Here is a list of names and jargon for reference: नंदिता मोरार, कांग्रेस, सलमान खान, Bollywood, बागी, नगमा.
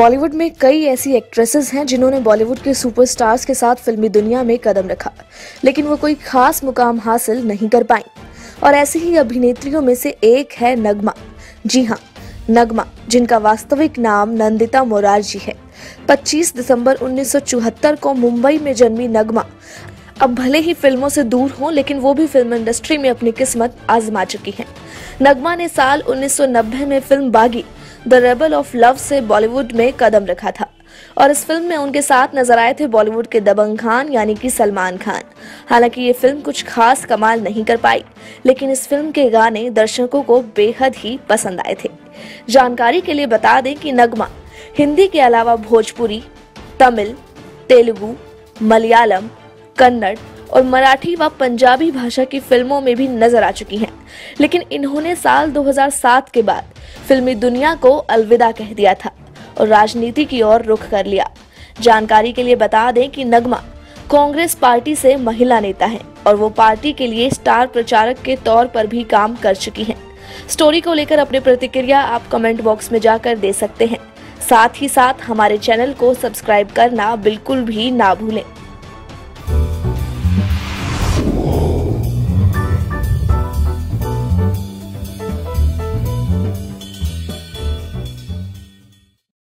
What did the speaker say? बॉलीवुड में कई ऐसी एक्ट्रेसेस हैं जिन्होंने बॉलीवुड के सुपरस्टार्स के साथ फिल्मी दुनिया में कदम रखा, लेकिन वो कोई खास मुकाम हासिल नहीं कर पाईं। और ऐसी ही अभिनेत्रियों में से एक है नगमा। जी हाँ, नगमा, जिनका वास्तविक नाम नंदिता मोरार जी है। 25 दिसंबर 1974 को मुंबई में जन्मी नगमा अब भले ही फिल्मों से दूर हों, लेकिन वो भी फिल्म इंडस्ट्री में अपनी किस्मत आजमा चुकी हैं। नगमा ने साल 1990 में फिल्म बागी द रेबल ऑफ लव से बॉलीवुड में कदम रखा था और इस फिल्म में उनके साथ नजर आए थे बॉलीवुड के दबंग खान यानी कि सलमान खान। हालांकि ये फिल्म कुछ खास कमाल नहीं कर पाई, लेकिन इस फिल्म के गाने दर्शकों को बेहद ही पसंद आए थे। जानकारी के लिए बता दें कि नगमा हिंदी के अलावा भोजपुरी, तमिल, तेलुगु, मलयालम, कन्नड़ और मराठी व पंजाबी भाषा की फिल्मों में भी नजर आ चुकी हैं, लेकिन इन्होंने साल 2007 के बाद फिल्मी दुनिया को अलविदा कह दिया था और राजनीति की ओर रुख कर लिया। जानकारी के लिए बता दें कि नगमा कांग्रेस पार्टी से महिला नेता हैं और वो पार्टी के लिए स्टार प्रचारक के तौर पर भी काम कर चुकी हैं। स्टोरी को लेकर अपनी प्रतिक्रिया आप कमेंट बॉक्स में जाकर दे सकते हैं। साथ ही साथ हमारे चैनल को सब्सक्राइब करना बिल्कुल भी ना भूलें।